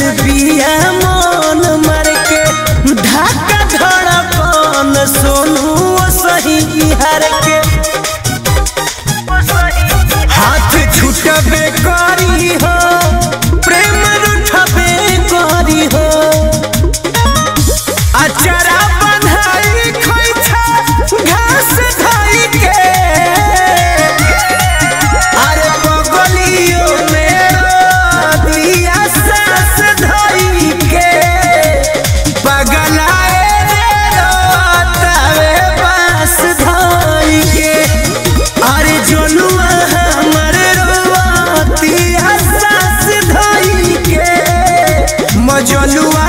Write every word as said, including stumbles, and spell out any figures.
गइल बिया मन मर के धाका धड़कन सोनू सही हर के हाथ छुटबे करी हो प्रेम रूठबे करी हो अचरा बंधाई खोइछा घास धाई के अरे बगलियो मेरो दिया सास धाई के पगलाए रे तावे पास धाई के अरे जोनुआ हमरे रोतिया सास धाई के मजलुआ